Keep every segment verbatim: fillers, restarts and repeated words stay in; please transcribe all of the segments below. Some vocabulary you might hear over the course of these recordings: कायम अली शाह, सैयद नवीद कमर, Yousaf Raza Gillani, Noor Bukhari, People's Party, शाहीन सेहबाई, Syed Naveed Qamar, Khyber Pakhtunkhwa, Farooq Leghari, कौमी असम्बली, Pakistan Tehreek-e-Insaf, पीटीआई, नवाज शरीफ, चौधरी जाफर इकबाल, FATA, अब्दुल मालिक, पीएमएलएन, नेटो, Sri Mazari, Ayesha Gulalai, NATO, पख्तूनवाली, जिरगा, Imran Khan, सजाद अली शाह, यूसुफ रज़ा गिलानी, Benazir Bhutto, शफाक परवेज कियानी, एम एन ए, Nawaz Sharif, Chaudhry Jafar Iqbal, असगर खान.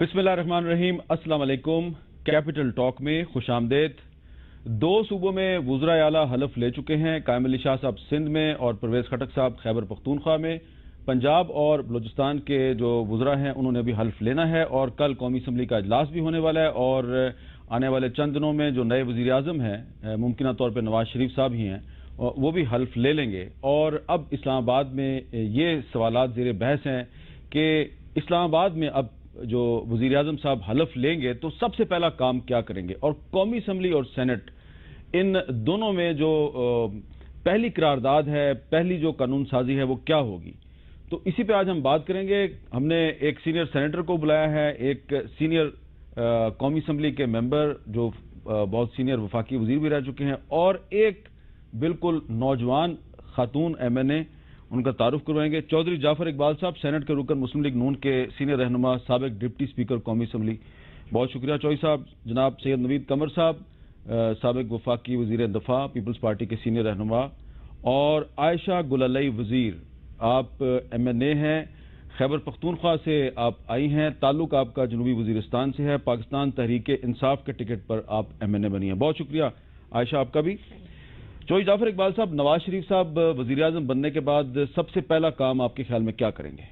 बिस्मिल्लाहिर्रहमानिर्रहीम। अस्सलाम वालेकुम। कैपिटल टॉक में खुश आमदेद। दो सूबों में वज़राए आला हलफ ले चुके हैं। कायम अली शाह साहब सिंध में और परवेज खटक साहब खैबर पख्तूनख्वा में। पंजाब और बलोचिस्तान के जो वज़रा हैं उन्होंने भी हल्फ लेना है और कल कौमी असम्बली का इजलास भी होने वाला है और आने वाले चंद दिनों में जो नए वज़ीर आज़म हैं मुमकिन तौर पर नवाज शरीफ साहब ही हैं वो भी हल्फ ले लेंगे। और अब इस्लामाबाद में ये सवालात ज़ेरे बहस हैं कि इस्लामाबाद में अब जो वज़ीर आज़म साहब हलफ लेंगे तो सबसे पहला काम क्या करेंगे। और कौमी असम्बली और सेनेट इन दोनों में जो पहली करारदाद है, पहली जो कानून साजी है वो क्या होगी, तो इसी पे आज हम बात करेंगे। हमने एक सीनियर सेनेटर को बुलाया है, एक सीनियर कौमी असम्बली के मेंबर जो आ, बहुत सीनियर वफाकी वजीर भी रह चुके हैं और एक बिल्कुल नौजवान खातून एम एन ए, उनका तारुफ करवाएंगे। चौधरी जाफर इकबाल साहब सेनेट के रुकन मुस्लिम लीग नून के सीनियर रहनुमा, साबिक डिप्टी स्पीकर कौमी असम्बली। बहुत शुक्रिया चौधरी साहब। जनाब सैयद नवीद कमर साहब साबिक वफाकी वजीर दफा पीपल्स पार्टी के सीनियर रहनुमा। और आयशा गुलालाई वजीर, आप एम एन ए हैं, खैबर पख्तूनख्वा से आप आई हैं, ताल्लुक आपका जनूबी वजीरिस्तान से है, पाकिस्तान तहरीक-ए-इंसाफ के टिकट पर आप एम एन ए बनी हैं। बहुत शुक्रिया आयशा आपका भी। चौधरी जाफर इकबाल साहब, नवाज शरीफ साहब वजीर आजम बनने के बाद सबसे पहला काम आपके ख्याल में क्या करेंगे?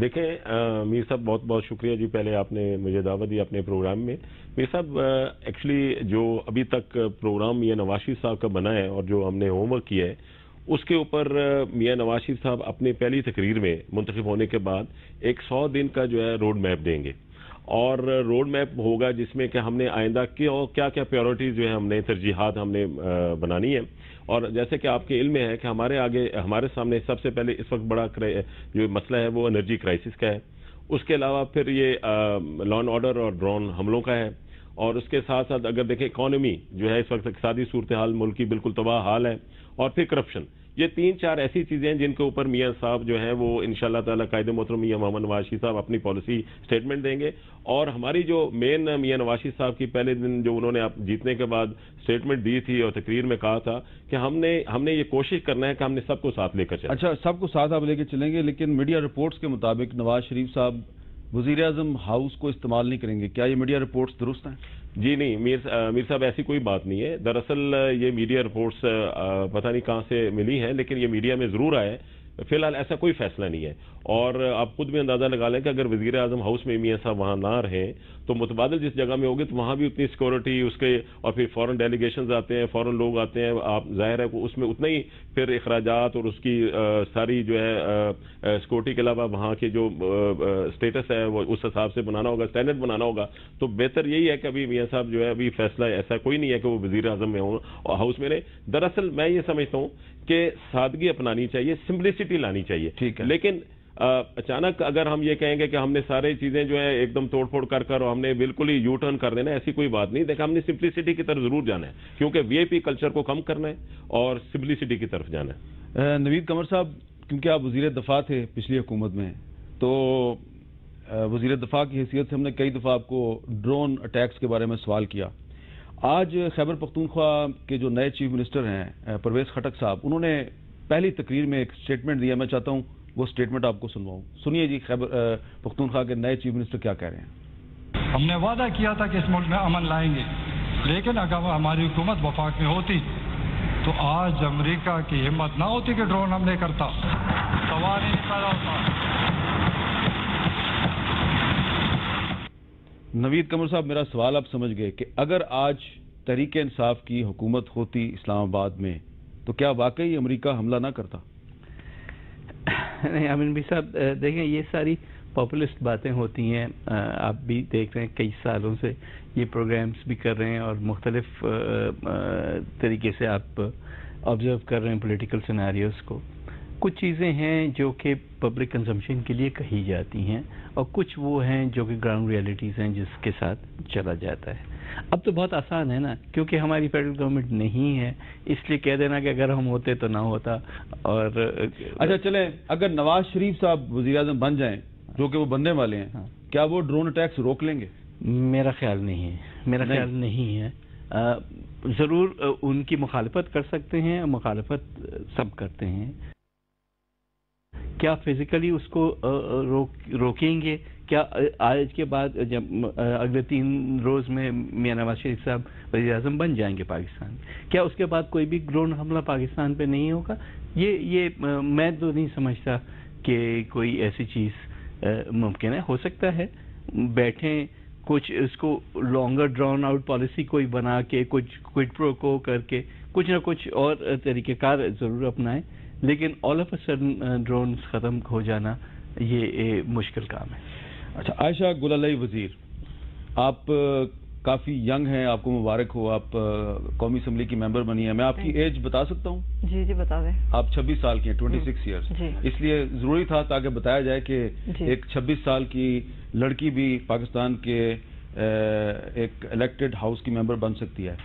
देखें मीर साहब, बहुत बहुत शुक्रिया जी, पहले आपने मुझे दावत दी अपने प्रोग्राम में। मीर साहब एक्चुअली जो अभी तक प्रोग्राम ये नवाज शरीफ साहब का बना है और जो हमने होमवर्क किया है उसके ऊपर मियां नवाज शरीफ साहब अपनी पहली तकरीर में मुंतखब होने के बाद एक सौ दिन का जो है रोड मैप देंगे और रोड मैप होगा जिसमें कि हमने आइंदा क्यों क्या क्या प्रायोरिटीज़ जो है हमने तरजीहात हमने बनानी है। और जैसे कि आपके इल्म में है कि हमारे आगे हमारे सामने सबसे पहले इस वक्त बड़ा जो मसला है वो एनर्जी क्राइसिस का है, उसके अलावा फिर ये लॉ एंड ऑर्डर और ड्रोन हमलों का है, और उसके साथ साथ अगर देखें इकॉनमी जो है इस वक्त इकतसादी सूरत हाल मुल्क की बिल्कुल तबाह हाल है, और फिर करप्शन। ये तीन चार ऐसी चीज़ें हैं जिनके ऊपर मियां साहब जो हैं वो इंशाल्लाह ताला कायदे मोहतरम मियां मोहम्मद नवाज शरीफ साहब अपनी पॉलिसी स्टेटमेंट देंगे। और हमारी जो मेन मियां नवाज शरीफ साहब की पहले दिन जो उन्होंने आप जीतने के बाद स्टेटमेंट दी थी और तकरीर में कहा था कि हमने हमने ये कोशिश करना है कि हमने सबको साथ लेकर चलें। अच्छा, सबको साथ आप लेकर चलेंगे, लेकिन मीडिया रिपोर्ट्स के मुताबिक नवाज शरीफ साहब वज़ीर आज़म हाउस को इस्तेमाल नहीं करेंगे, क्या ये मीडिया रिपोर्ट्स दुरुस्त हैं? जी नहीं मीर मीर साहब, ऐसी कोई बात नहीं है। दरअसल ये मीडिया रिपोर्ट्स पता नहीं कहाँ से मिली हैं, लेकिन ये मीडिया में ज़रूर आए। फिलहाल ऐसा कोई फैसला नहीं है और आप खुद भी अंदाज़ा लगा लें कि अगर वज़ीर आज़म हाउस में मियाँ साहब वहाँ ना रहें तो मुतबादल जिस जगह में होगी तो वहाँ भी उतनी सिक्योरिटी उसके, और फिर फॉरेन डेलीगेशन आते हैं, फॉरेन लोग आते हैं, आप जाहिर है उसमें उतना ही फिर अखराजात और उसकी आ, सारी जो है सिक्योरिटी के अलावा वहाँ के जो आ, स्टेटस है वो उस हिसाब से बनाना होगा, स्टैंडर्ड बनाना होगा। तो बेहतर यही है कि अभी मियाँ साहब जो है अभी फैसला ऐसा कोई नहीं है कि वो वज़ीर आज़म में हों और हाउस में रहे। दरअसल मैं ये समझता हूँ कि सादगी अपनानी चाहिए, सिम्पलिसिटी लानी चाहिए, ठीक है। लेकिन अचानक अगर हम ये कहेंगे कि हमने सारी चीजें जो है एकदम तोड़फोड़ कर कर और हमने बिल्कुल ही यू टर्न कर देना, ऐसी कोई बात नहीं। देखा, हमने सिंपलिसिटी की तरफ जरूर जाना है क्योंकि वी आई पी कल्चर को कम करना है और सिंपलिसिटी की तरफ जाना है। नवीद कमर साहब, क्योंकि आप वजीर दफा थे पिछली हुकूमत में, तो वजीर दफा की हैसियत से हमने कई दफा आपको ड्रोन अटैक्स के बारे में सवाल किया। आज खैबर पख्तूनख्वा के जो नए चीफ मिनिस्टर हैं परवेज खटक साहब, उन्होंने पहली तकरीर में एक स्टेटमेंट दिया, मैं चाहता हूं वो स्टेटमेंट आपको सुनवाऊं। सुनिए जी, खैबर पख्तूनख्वा के नए चीफ मिनिस्टर क्या कह रहे हैं। हमने वादा किया था कि इस मुल्क में अमन लाएंगे, लेकिन अगर हमारी हुकूमत वफाक में होती तो आज अमेरिका की हिम्मत ना होती कि ड्रोन हमले करता, सवाल ही पैदा होता। नवीद कमर साहब, मेरा सवाल आप समझ गए कि अगर आज तहरीक इंसाफ की हुकूमत होती इस्लामाबाद में तो क्या वाकई अमेरिका हमला ना करता? नहीं अमीन भाई साहब, देखें ये सारी पॉपुलिस्ट बातें होती हैं, आप भी देख रहे हैं कई सालों से ये प्रोग्राम्स भी कर रहे हैं और मुख्तलिफ तरीके से आप ऑब्जर्व कर रहे हैं पॉलिटिकल सिनेरियोस को। कुछ चीज़ें हैं जो कि पब्लिक कंजम्पशन के लिए कही जाती हैं और कुछ वो हैं जो कि ग्राउंड रियलिटीज़ हैं जिसके साथ चला जाता है। अब तो बहुत आसान है ना, क्योंकि हमारी फेडरल गवर्नमेंट नहीं है, इसलिए कह देना कि अगर हम होते तो ना होता। और अच्छा चले, अगर नवाज शरीफ साहब वजीर आजम बन जाएं, जो कि वो बनने वाले हैं, हाँ। क्या वो ड्रोन अटैक्स रोक लेंगे? मेरा ख्याल नहीं है, मेरा ख्याल नहीं है। ज़रूर उनकी मुखालफत कर सकते हैं, मुखालफत सब करते हैं। क्या फिजिकली उसको रोक रोकेंगे? क्या आज के बाद जब अगले तीन रोज में मियां नवाज शरीफ साहब वज़ीर आज़म बन जाएंगे पाकिस्तान, क्या उसके बाद कोई भी ड्रोन हमला पाकिस्तान पे नहीं होगा? ये ये मैं तो नहीं समझता कि कोई ऐसी चीज़ मुमकिन है। हो सकता है बैठें कुछ इसको लॉन्गर ड्राउन आउट पॉलिसी कोई बना के, कुछ क्विड प्रो को करके कुछ ना कुछ और तरीक़ेकार ज़रूर अपनाएं, लेकिन all of a sudden drone ख़त्म हो जाना ये, ये मुश्किल काम है। अच्छा, आयशा गुलालाई वज़ीर, आप काफ़ी यंग हैं, आपको मुबारक हो, आप कौमी असम्बली की मेंबर बनी है। मैं आपकी एज बता सकता हूँ? जी जी बता दें। आप छब्बीस साल की हैं, छब्बीस इयर्स, इसलिए ज़रूरी था ताकि बताया जाए कि एक छब्बीस साल की लड़की भी पाकिस्तान के एक इलेक्टेड हाउस की मेंबर बन सकती है।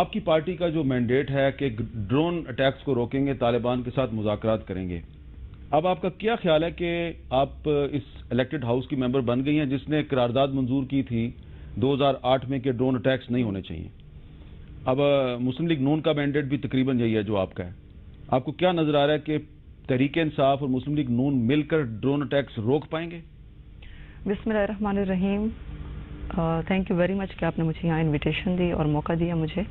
आपकी पार्टी का जो मैंडेट है कि ड्रोन अटैक्स को रोकेंगे, तालिबान के साथ मुज़ाकरात करेंगे, अब आपका क्या ख्याल है कि आप इस इलेक्टेड हाउस की मेंबर बन गई हैं जिसने करारदाद मंजूर की थी दो हज़ार आठ में कि ड्रोन अटैक्स नहीं होने चाहिए। अब मुस्लिम लीग नून का मैंडेट भी तकरीबन यही है जो आपका है, आपको क्या नज़र आ रहा है कि तहरीक इंसाफ और मुस्लिम लीग नून मिलकर ड्रोन अटैक्स रोक पाएंगे? बिस्मिल्लाहिर्रहमानिर्रहीम, थैंक यू वेरी मच कि आपने मुझे यहाँ इन्विटेशन दी और मौका दिया मुझे।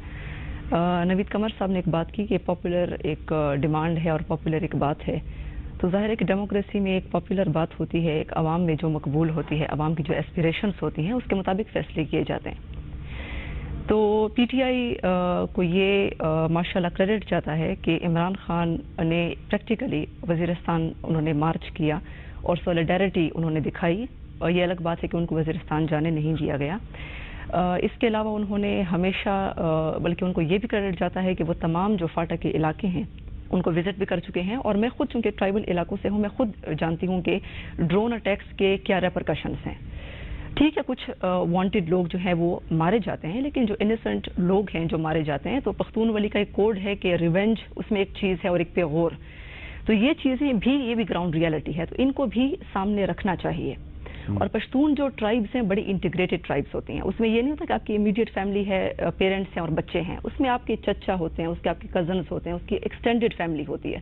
नवीद कमर साहब ने एक बात की कि पॉपुलर एक डिमांड है और पॉपुलर एक बात है, तो ज़ाहिर है कि डेमोक्रेसी में एक पॉपुलर बात होती है, एक आवाम में जो मकबूल होती है, आवाम की जो एस्पिरेशंस होती हैं उसके मुताबिक फैसले किए जाते हैं। तो पीटीआई को ये माशाल्लाह क्रेडिट जाता है कि इमरान खान ने प्रैक्टिकली वज़ीरिस्तान उन्होंने मार्च किया और सॉलिडारिटी उन्होंने दिखाई, और ये अलग बात है कि उनको वज़ीरिस्तान जाने नहीं दिया गया। इसके अलावा उन्होंने हमेशा, बल्कि उनको ये भी क्रेडिट जाता है कि वो तमाम जो फाटा के इलाके हैं उनको विजिट भी कर चुके हैं, और मैं खुद चूँकि ट्राइबल इलाकों से हूँ, मैं खुद जानती हूँ कि ड्रोन अटैक्स के क्या रेपरकशंस हैं। ठीक है, कुछ वांटेड लोग जो हैं वो मारे जाते हैं, लेकिन जो इनोसेंट लोग हैं जो मारे जाते हैं, तो पख्तूनवाली का एक कोड है कि रिवेंज, उसमें एक चीज़ है और एक पे गौर, तो ये चीज़ें भी, ये भी ग्राउंड रियलिटी है, तो इनको भी सामने रखना चाहिए। और पश्तून जो ट्राइब्स हैं बड़ी इंटीग्रेटेड ट्राइब्स होती हैं, उसमें ये नहीं होता कि आपकी इमीडिएट फैमिली है, पेरेंट्स हैं और बच्चे हैं, उसमें आपके चचा होते हैं, उसके आपके कजन्स होते हैं, उसकी एक्सटेंडेड फैमिली होती है,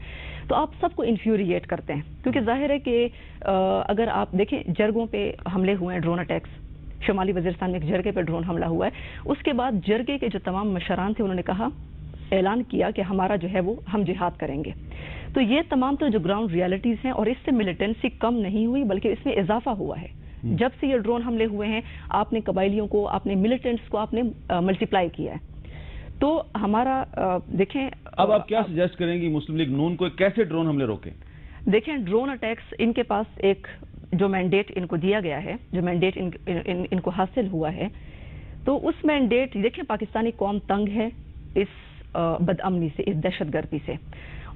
तो आप सबको इन्फ्यूरिएट करते हैं। क्योंकि जाहिर है कि अगर आप देखें जर्गों पे हमले हुए हैं, ड्रोन अटैक्स, शुमाली वज़ीरिस्तान में एक जर्गे पर ड्रोन हमला हुआ है, उसके बाद जर्गे के जो तमाम मशरान थे उन्होंने कहा, ऐलान किया कि हमारा जो है वो हम जिहाद करेंगे। तो ये तमाम तो जो ग्राउंड रियलिटीज़ हैं, और इससे मिलिटेंसी कम नहीं हुई बल्कि इसमें इजाफा हुआ है। जब से ये ड्रोन हमले हुए हैं आपने कबायलियों को, आपने मिलिटेंट्स को आपने मल्टीप्लाई किया है, तो हमारा आ, देखें। अब आप क्या सजेस्ट करेंगी मुस्लिम लीग नून को, कैसे ड्रोन हमले रोकें? देखें, ड्रोन अटैक्स इनके पास एक जो मैंडेट इनको दिया गया है, जो मैंडेट इन, इन, इन, इनको हासिल हुआ है, तो उस मैंडेट, देखें पाकिस्तानी कौम तंग है इस बदअमनी से, इस दहशतगर्दी से,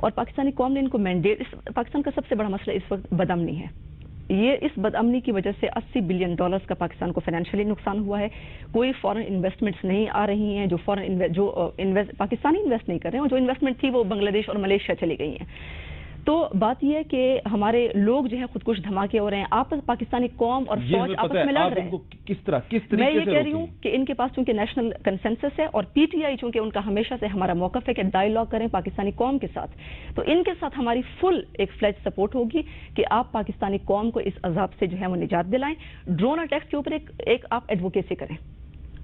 और पाकिस्तानी कौम ने इनको मैंडेट, पाकिस्तान का सबसे बड़ा मसला इस वक्त बदअमनी है। ये इस बदअमनी की वजह से अस्सी बिलियन डॉलर्स का पाकिस्तान को फाइनेंशियली नुकसान हुआ है, कोई फॉरेन इन्वेस्टमेंट्स नहीं आ रही हैं, जो फॉरेन जो इन्वेस्ट पाकिस्तानी इन्वेस्ट नहीं कर रहे हैं, और जो इन्वेस्टमेंट थी वो बांग्लादेश और मलेशिया चली गई हैं। तो बात यह है कि हमारे लोग जो है खुदकुश धमाके हो रहे हैं, आपस पाकिस्तानी कौम और फौज आपस में लड़ रहे हैं। किस तरह, किस तरीके से? मैं ये कह रही हूँ कि इनके पास चूंकि नेशनल कंसेंसस है, और पीटीआई चूंकि उनका हमेशा से हमारा मौकफ है कि डायलॉग करें पाकिस्तानी कौम के साथ, तो इनके साथ हमारी फुल एक फ्लैज सपोर्ट होगी कि आप पाकिस्तानी कौम को इस अजाब से जो है वो निजात दिलाएं। ड्रोन अटैक्स के ऊपर एक आप एडवोकेसी करें,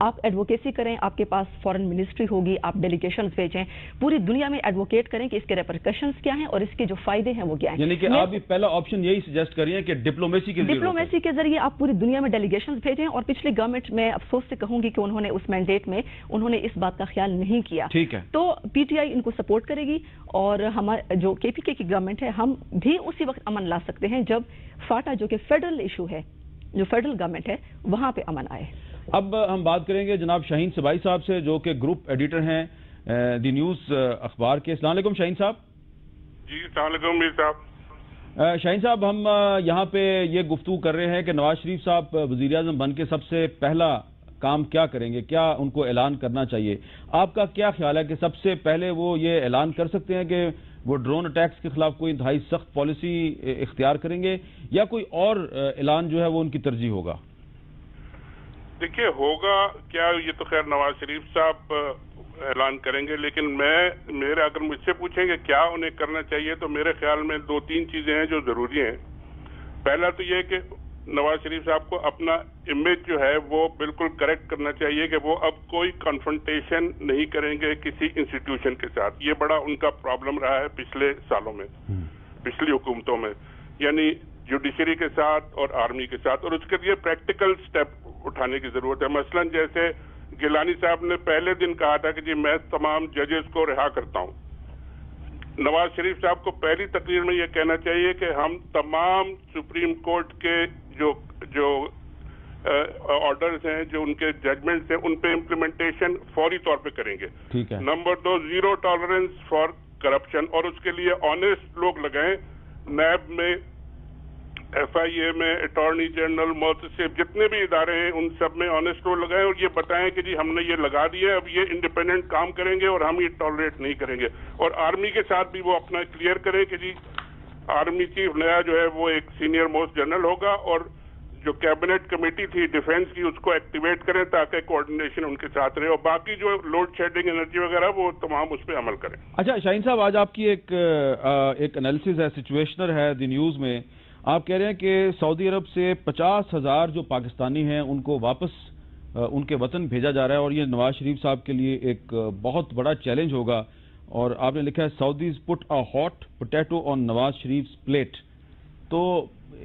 आप एडवोकेसी करें, आपके पास फॉरेन मिनिस्ट्री होगी, आप डेलीगेशन भेजें, पूरी दुनिया में एडवोकेट करें कि इसके रेपरकशंस क्या हैं और इसके जो फायदे हैं वो क्या हैं। यानी कि आप भी पहला ऑप्शन यही सजेस्ट करिए कि डिप्लोमेसी के डिप्लोमेसी के जरिए आप पूरी दुनिया में डेलीगेशन भेजें, और पिछली गवर्नमेंट में अफसोस से कहूंगी कि उन्होंने उस मैंडेट में उन्होंने इस बात का ख्याल नहीं किया। ठीक है, तो पीटीआई इनको सपोर्ट करेगी, और हमारे जो केपीके की गवर्नमेंट है हम भी उसी वक्त अमन ला सकते हैं जब फाटा जो कि फेडरल इशू है, जो फेडरल गवर्नमेंट है, वहाँ पे अमन आए। अब हम बात करेंगे जनाब शाहीन सेहबाई साहब से जो कि ग्रुप एडिटर हैं दी न्यूज़ अखबार के। अस्सलाम वालेकुम शाहीन साहब। जी अस्सलाम वालेकुम मीर साहब। शाहीन साहब, हम यहाँ पे ये गुफ्तगू कर रहे हैं कि नवाज शरीफ साहब वज़ीर आज़म बन के सबसे पहला काम क्या करेंगे, क्या उनको ऐलान करना चाहिए? आपका क्या ख्याल है कि सबसे पहले वो ये ऐलान कर सकते हैं कि वो ड्रोन अटैक्स के खिलाफ कोई इंतहाई सख्त पॉलिसी इख्तियार करेंगे, या कोई और ऐलान जो है वो उनकी तरजीह होगा? देखिए, होगा क्या ये तो खैर नवाज शरीफ साहब ऐलान करेंगे, लेकिन मैं मेरे अगर मुझसे पूछेंगे क्या उन्हें करना चाहिए, तो मेरे ख्याल में दो तीन चीजें हैं जो जरूरी हैं। पहला तो यह कि नवाज शरीफ साहब को अपना इमेज जो है वो बिल्कुल करेक्ट करना चाहिए कि वो अब कोई कॉन्फ्रंटेशन नहीं करेंगे किसी इंस्टीट्यूशन के साथ। ये बड़ा उनका प्रॉब्लम रहा है पिछले सालों में, पिछली हुकूमतों में, यानी जुडिशरी के साथ और आर्मी के साथ, और उसके लिए प्रैक्टिकल स्टेप उठाने की जरूरत है। मसलन जैसे गिलानी साहब ने पहले दिन कहा था कि जी मैं तमाम जजेस को रिहा करता हूँ। नवाज शरीफ साहब को पहली तकरीर में यह कहना चाहिए कि हम तमाम सुप्रीम कोर्ट के जो जो ऑर्डर्स हैं, जो उनके जजमेंट्स हैं, उन पे इम्प्लीमेंटेशन फौरी तौर पे करेंगे। ठीक है। नंबर दो, जीरो टॉलरेंस फॉर करप्शन, और उसके लिए ऑनेस्ट लोग लगाएं। नैब में, एफ आई ए में, अटॉर्नी जनरल, मोहतसिब, जितने भी इदारे हैं उन सब में ऑनेस्ट रोल लगाएं और ये बताएं कि जी हमने ये लगा दिया, अब ये इंडिपेंडेंट काम करेंगे और हम ये टॉलरेट नहीं करेंगे। और आर्मी के साथ भी वो अपना क्लियर करें कि जी आर्मी चीफ नया जो है वो एक सीनियर मोस्ट जनरल होगा, और जो कैबिनेट कमेटी थी डिफेंस की उसको एक्टिवेट करें ताकि कोऑर्डिनेशन उनके साथ रहे, और बाकी जो लोड शेडिंग, एनर्जी वगैरह, वो तमाम उस पर अमल करें। अच्छा शाहीन साहब, आज आपकी एक एक एनालिसिस है, सिचुएशनल है द न्यूज़ में। आप कह रहे हैं कि सऊदी अरब से पचास हजार जो पाकिस्तानी हैं उनको वापस उनके वतन भेजा जा रहा है और ये नवाज शरीफ साहब के लिए एक बहुत बड़ा चैलेंज होगा। और आपने लिखा है Saudis put a hot potato on नवाज शरीफ plate. तो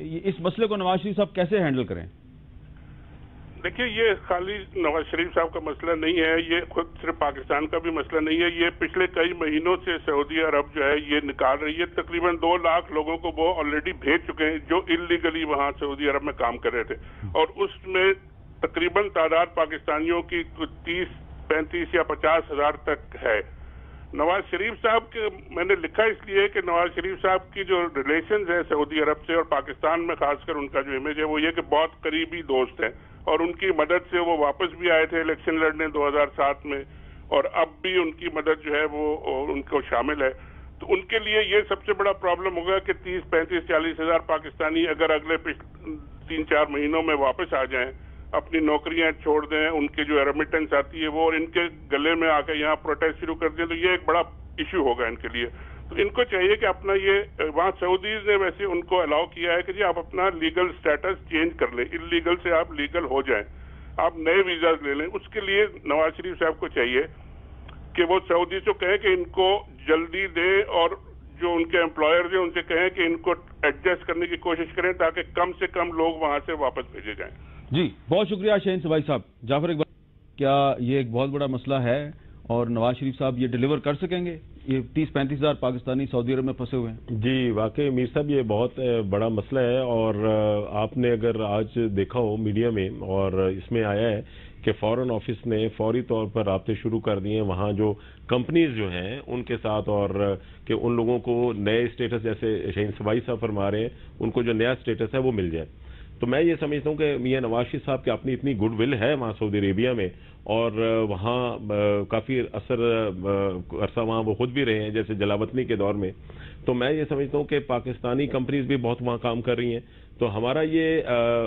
इस मसले को नवाज शरीफ साहब कैसे हैंडल करें? देखिए, ये खाली नवाज शरीफ साहब का मसला नहीं है, ये खुद सिर्फ पाकिस्तान का भी मसला नहीं है। ये पिछले कई महीनों से सऊदी अरब जो है ये निकाल रही है। तकरीबन दो लाख लोगों को वो ऑलरेडी भेज चुके हैं जो इल्लीगली वहाँ सऊदी अरब में काम कर रहे थे, और उसमें तकरीबन तादाद पाकिस्तानियों की कुछ तीस पैंतीस या पचास हजार तक है। नवाज शरीफ साहब के मैंने लिखा इसलिए कि नवाज शरीफ साहब की जो रिलेशंस है सऊदी अरब से और पाकिस्तान में खासकर उनका जो इमेज है वो ये कि बहुत करीबी दोस्त हैं, और उनकी मदद से वो वापस भी आए थे इलेक्शन लड़ने दो हज़ार सात में, और अब भी उनकी मदद जो है वो उनको शामिल है। तो उनके लिए ये सबसे बड़ा प्रॉब्लम होगा कि तीस पैंतीस चालीस हजार पाकिस्तानी अगर अगले तीन चार महीनों में वापस आ जाएं, अपनी नौकरियां छोड़ दें, उनके जो रेमिटेंस आती है वो, और इनके गले में आकर यहाँ प्रोटेस्ट शुरू कर दें, तो ये एक बड़ा इशू होगा इनके लिए। तो इनको चाहिए कि अपना ये, वहाँ सऊदीज ने वैसे उनको अलाउ किया है कि जी आप अपना लीगल स्टेटस चेंज कर लें, इलीगल से आप लीगल हो जाएं, आप नए वीजा ले लें। उसके लिए नवाज शरीफ साहब को चाहिए कि वो सऊदी से कहें कि इनको जल्दी दें, और जो उनके एम्प्लॉयर्स हैं उनसे कहें कि इनको एडजस्ट करने की कोशिश करें ताकि कम से कम लोग वहाँ से वापस भेजे जाएं। जी बहुत शुक्रिया शहीन सेहबाई साहब। जाफर इकबाल, क्या ये एक बहुत बड़ा मसला है और नवाज शरीफ साहब ये डिलीवर कर सकेंगे? ये तीस पैंतीस हजार पाकिस्तानी सऊदी अरब में फंसे हुए हैं। जी वाकई मीर साहब ये बहुत बड़ा मसला है, और आपने अगर आज देखा हो मीडिया में और इसमें आया है कि फॉरेन ऑफिस ने फौरी तौर पर राब्ते शुरू कर दिए वहाँ जो कंपनीज जो हैं उनके साथ, और कि उन लोगों को नए स्टेटस, जैसे शहीन सेहबाई साहब फरमा रहे हैं, उनको जो नया स्टेटस है वो मिल जाए। तो मैं ये समझता हूँ कि मियाँ नवाज शरीफ साहब की अपनी इतनी गुडविल है वहाँ सऊदी अरेबिया में, और वहाँ काफ़ी असर अरसा वहाँ वो खुद भी रहे हैं, जैसे जलावतनी के दौर में। तो मैं ये समझता हूँ कि पाकिस्तानी कंपनीज भी बहुत वहाँ काम कर रही हैं, तो हमारा ये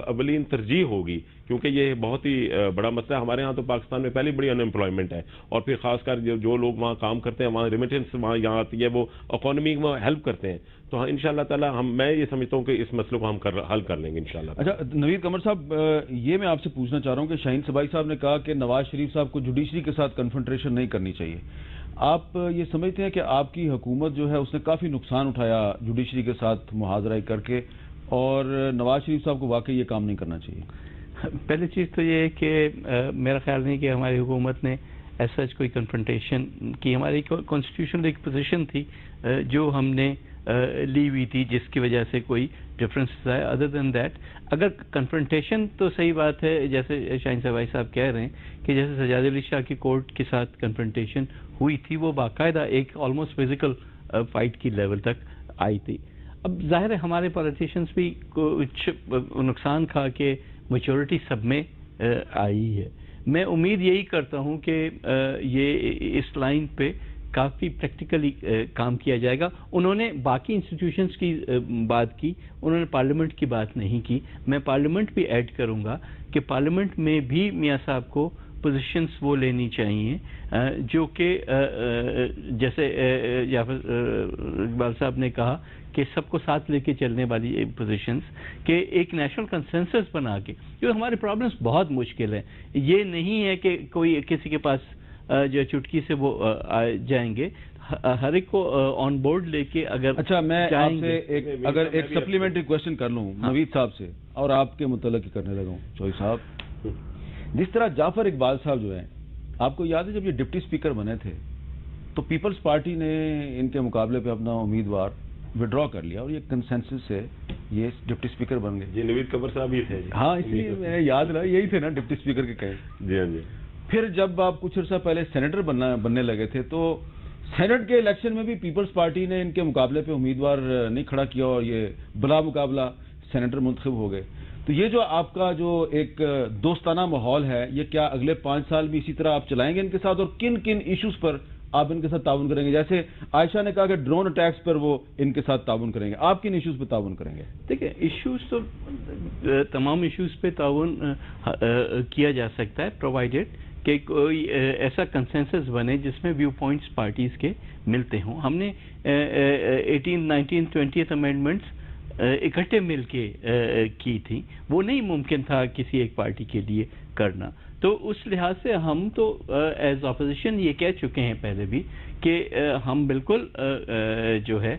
अवलीन तरजीह होगी क्योंकि ये बहुत ही बड़ा मसला है। हमारे यहाँ तो पाकिस्तान में पहले बड़ी अनएम्प्लॉयमेंट है, और फिर खासकर जो जो लोग वहाँ काम करते हैं वहाँ रिमिटेंस वहाँ यहाँ आती है, वो इकोनॉमी में हेल्प करते हैं। तो हाँ, इंशाल्लाह ताला हम, मैं ये समझता हूँ कि इस मसले को हम कर, हल कर लेंगे इंशाल्लाह। अच्छा नवीद कमर साहब, ये मैं आपसे पूछना चाह रहा हूँ कि शाहीन सेहबाई साहब ने कहा कि नवाज शरीफ साहब को जुडिशरी के साथ कन्फ्रंटेशन नहीं करनी चाहिए। आप ये समझते हैं कि आपकी हुकूमत जो है उसने काफ़ी नुकसान उठाया जुडिशरी के साथ मुहाजरा करके, और नवाज शरीफ साहब को वाकई ये काम नहीं करना चाहिए? पहली चीज़ तो ये है कि मेरा ख्याल नहीं कि हमारी हुकूमत ने ऐसा कोई कन्फ्रंटेशन की। हमारी कॉन्स्टिट्यूशनल एक पोजीशन थी जो हमने ली हुई थी, जिसकी वजह से कोई डिफरेंस है अदर देन दैट। अगर कन्फ्रंटेशन तो सही बात है, जैसे शाहीन सेहबाई साहब कह रहे हैं कि जैसे सजाद अली शाह की कोर्ट के साथ कन्फ्रंटेशन हुई थी, वो बाकायदा एक ऑलमोस्ट फिजिकल फाइट की लेवल तक आई थी। अब जाहिर है हमारे पॉलिटिशियंस भी कुछ नुकसान खा के मेचोरिटी सब में आई है। मैं उम्मीद यही करता हूं कि ये इस लाइन पे काफ़ी प्रैक्टिकली काम किया जाएगा। उन्होंने बाकी इंस्टीट्यूशंस की बात की, उन्होंने पार्लियामेंट की बात नहीं की। मैं पार्लियामेंट भी ऐड करूंगा कि पार्लियामेंट में भी मियां साहब को पोजीशंस वो लेनी चाहिए जो कि जैसे जाफर इकबाल साहब ने कहा कि सबको साथ लेके चलने वाली पोजीशंस के एक नेशनल कंसेंसस बना के, जो हमारे प्रॉब्लम्स बहुत मुश्किल है, ये नहीं है कि कोई किसी के पास जो चुटकी से वो आ जाएंगे, हर एक को ऑन बोर्ड लेके अगर अच्छा मैं आपसे एक अगर एक सप्लीमेंट्री क्वेश्चन कर लूं नवीद साहब से और आपके मुतल्लिक करने लगा हूं चौधरी साहब। जिस तरह जाफर इकबाल साहब जो हैं, आपको याद है जब ये डिप्टी स्पीकर बने थे तो पीपल्स पार्टी ने इनके मुकाबले पे अपना उम्मीदवार विड्रॉ कर लिया और ये कंसेंसस से ये डिप्टी स्पीकर बन गए। जी नवीद कमर साहब ही थे। हाँ इसलिए मैंने याद रहा, यही थे ना डिप्टी स्पीकर के कहे। जी हाँ जी। फिर जब आप कुछ अर्सा पहले सेनेटर बनना बनने लगे थे तो सेनेट के इलेक्शन में भी पीपल्स पार्टी ने इनके मुकाबले पे उम्मीदवार नहीं खड़ा किया और ये बला मुकाबला सेनेटर मुंतखब हो गए। तो ये जो आपका जो एक दोस्ताना माहौल है, ये क्या अगले पाँच साल भी इसी तरह आप चलाएंगे इनके साथ, और किन किन इश्यूज़ पर आप इनके साथ ताउन करेंगे? जैसे आयशा ने कहा कि ड्रोन अटैक्स पर वो इनके साथ ताउन करेंगे, आप किन इश्यूज़ पर ताउन करेंगे? देखिए इश्यूज़ तो तमाम इश्यूज़ पर ताउन किया जा सकता है प्रोवाइडेड कि कोई ऐसा कंसेंसस बने जिसमें व्यू पॉइंट्स पार्टीज के मिलते हों। हमने अठारह, उन्नीस, बीस अमेंडमेंट्स इकट्ठे मिल के की थी, वो नहीं मुमकिन था किसी एक पार्टी के लिए करना। तो उस लिहाज से हम तो एज ऑपोजिशन ये कह चुके हैं पहले भी कि हम बिल्कुल जो है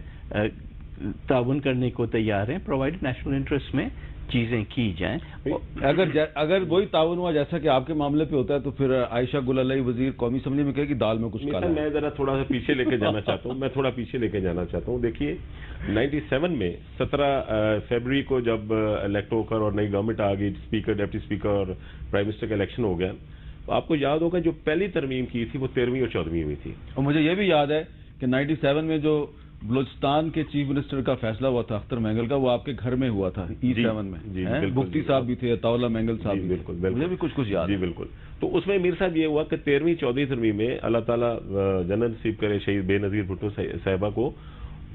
ताउन करने को तैयार हैं प्रोवाइडेड नेशनल इंटरेस्ट में चीजें की जाएं। अगर जा, अगर वही ताउन हुआ जैसा कि आपके मामले पे होता है तो फिर आयशा गुलालाई वजीर कौमी असम्बली में कहेगी दाल में कुछ काला है। मैं जरा थोड़ा सा पीछे लेके जाना चाहता हूँ मैं थोड़ा पीछे लेके जाना चाहता हूँ देखिए सत्तानवे में सत्रह फरवरी को जब इलेक्ट होकर और नई गवर्नमेंट आ गई, स्पीकर, डिप्टी स्पीकर और प्राइम मिनिस्टर का इलेक्शन हो गया, तो आपको याद होगा जो पहली तरमीम की थी वो तेरहवीं और चौदहवीं हुई थी। और मुझे ये भी याद है कि नाइन्टी सेवन में जो बलोचिस्तान के चीफ मिनिस्टर का फैसला हुआ था अख्तर मेंगल का, वो आपके घर में हुआ था ई सेवन में। मुफ्ती साहब भी थे, ताउला मेंगल साहब भी, बिल्कुल बिल्कुल भी कुछ कुछ याद जी बिल्कुल। तो उसमें मीर साहब ये हुआ कि तेरहवीं चौदहवीं तरमीम में अल्लाह ताला जन्नत नसीब करे शहीद बेनज़ीर भुट्टो साहिबा को,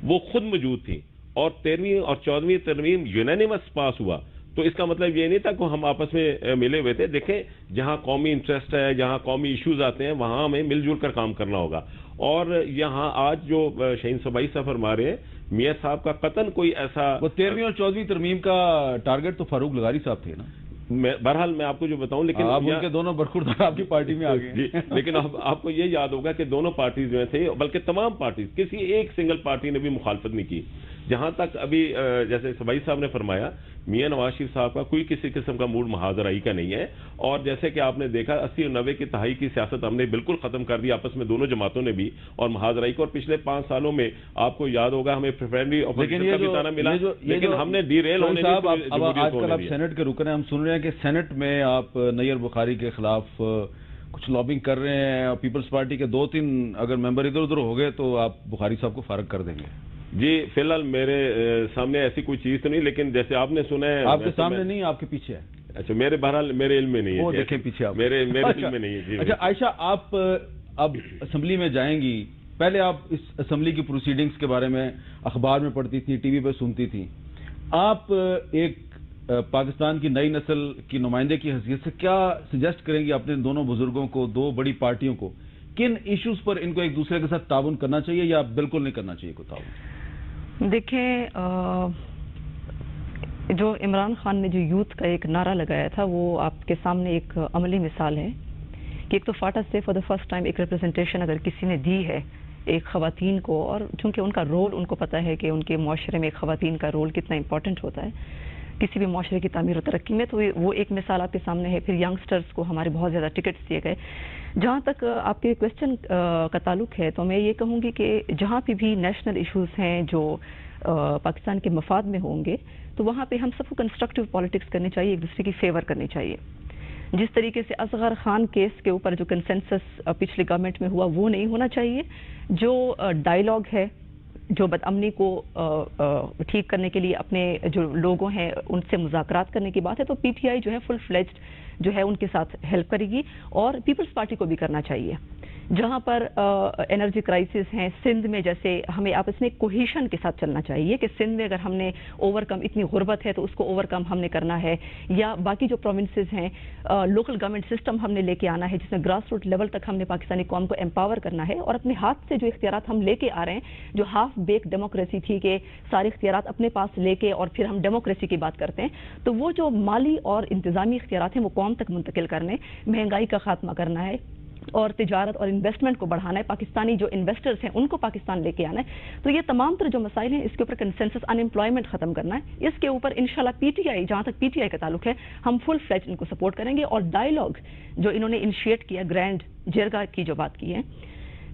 वो खुद मौजूद थी और तेरहवीं और चौदहवीं तरमीम यूनानिमस पास हुआ। तो इसका मतलब ये नहीं था कि हम आपस में मिले हुए थे। देखें जहाँ कौमी इंटरेस्ट है, जहाँ कौमी इश्यूज आते हैं, वहाँ हमें मिलजुल कर काम करना होगा। और यहाँ आज जो शहीन सहबाई साहब फरमा रहे हैं, मियाँ साहब का कतन कोई ऐसा वो तेरहवीं और चौदहवीं तरमीम का टारगेट तो फारूक लगारी साहब थे ना। मैं बहरहाल मैं आपको जो बताऊं, लेकिन आप उनके दोनों बरखुरदार आपकी पार्टी में आ गए। लेकिन आप, आपको ये याद होगा कि दोनों पार्टीज जो थे, बल्कि तमाम पार्टीज, किसी एक सिंगल पार्टी ने भी मुखालफत नहीं की। जहां तक अभी जैसे सबाई साहब ने फरमाया, मियाँ नवाज शरीफ साहब का कोई किसी किस्म का मूड महाजराई का नहीं है। और जैसे कि आपने देखा अस्सी और नब्बे की तहाई की सियासत हमने बिल्कुल खत्म कर दी आपस में, दोनों जमातों ने भी और महाजराई को। और पिछले पाँच सालों में आपको याद होगा हमें प्रेफरेंटली ऑपोजिशन का भी ताना मिला, लेकिन हमने डीरेल होने की। सेनेट के रुकने हम सुन रहे हैं कि सेनेट में आप नूर बुखारी के खिलाफ कुछ लॉबिंग कर रहे हैं और पीपल्स पार्टी के दो तीन अगर मेंबर इधर उधर हो गए तो आप बुखारी साहब को फारग कर देंगे। जी फिलहाल मेरे सामने ऐसी कोई चीज तो नहीं, लेकिन जैसे आपने सुना है आपके सामने मैं... नहीं आपके पीछे है। अच्छा मेरे बहरहाल मेरे इल्म में नहीं है। वो देखें पीछे आप मेरे मेरे इल्म में नहीं है जी। अच्छा आयशा, आप अब असेंबली में जाएंगी, पहले आप इस असेंबली की प्रोसीडिंग्स के बारे में अखबार में पढ़ती थी, टीवी पर सुनती थी। आप एक पाकिस्तान की नई नस्ल की नुमाइंदे की हैसियत से क्या सजेस्ट करेंगी अपने दोनों बुजुर्गों को, दो बड़ी पार्टियों को? किन इश्यूज पर इनको एक दूसरे के साथ ताउन करना चाहिए या बिल्कुल नहीं करना चाहिए कोई ताउन? देखें जो इमरान खान ने जो यूथ का एक नारा लगाया था वो आपके सामने एक अमली मिसाल है कि एक तो फाटा से फॉर द फर्स्ट टाइम एक रिप्रेजेंटेशन अगर किसी ने दी है एक ख़वातीन को, और चूंकि उनका रोल उनको पता है कि उनके माशरे में एक ख़वातीन का रोल कितना इम्पोर्टेंट होता है किसी भी माशरे की तामीर और तरक्की में, तो वो एक मिसाल आपके सामने है। फिर यंगस्टर्स को हमारे बहुत ज़्यादा टिकट्स दिए गए। जहाँ तक आपके क्वेश्चन का ताल्लुक है तो मैं ये कहूँगी कि जहाँ पे भी नेशनल इश्यूज़ हैं जो पाकिस्तान के मफाद में होंगे तो वहाँ पे हम सबको कंस्ट्रक्टिव पॉलिटिक्स करनी चाहिए, एक दूसरे की फेवर करनी चाहिए। जिस तरीके से असगर खान केस के ऊपर जो कंसेंसस पिछली गवर्नमेंट में हुआ वो नहीं होना चाहिए। जो डायलॉग है, जो बदअमनी को ठीक करने के लिए अपने जो लोगों हैं उनसे मुज़ाकरात करने की बात है, तो पी टी आई जो है फुल फ्लेज्ड जो है उनके साथ हेल्प करेगी और पीपल्स पार्टी को भी करना चाहिए। जहां पर आ, एनर्जी क्राइसिस हैं सिंध में, जैसे हमें आपस में कोहेशन के साथ चलना चाहिए कि सिंध में अगर हमने ओवरकम, इतनी गुर्बत है तो उसको ओवरकम हमने करना है, या बाकी जो प्रोविंसेस हैं आ, लोकल गवर्नमेंट सिस्टम हमने लेके आना है जिसमें ग्रास रूट लेवल तक हमने पाकिस्तानी कौम को एम्पावर करना है। और अपने हाथ से जो इख्तियारात हम लेके आ रहे हैं, जो हाफ बेक डेमोक्रेसी थी कि सारे इख्तियारात अपने पास लेके और फिर हम डेमोक्रेसी की बात करते हैं, तो वो जो माली और इंतजामी इख्तियारात हैं वो कौम तक मुंतकिल करने, महंगाई का खात्मा करना है और तिजारत और इन्वेस्टमेंट को बढ़ाना है, पाकिस्तानी जो इन्वेस्टर्स हैं उनको पाकिस्तान लेके आना है। तो ये तमाम तरह जो मसाइल हैं इसके ऊपर कंसेंसस, अनएम्प्लॉयमेंट खत्म करना है, इसके ऊपर इंशाल्लाह पीटीआई, जहाँ तक पीटीआई का ताल्लुक है, हम फुल फ्लेज इनको सपोर्ट करेंगे। और डायलॉग जो इन्होंने इनिशिएट किया, ग्रैंड जिरगा की जो बात की है,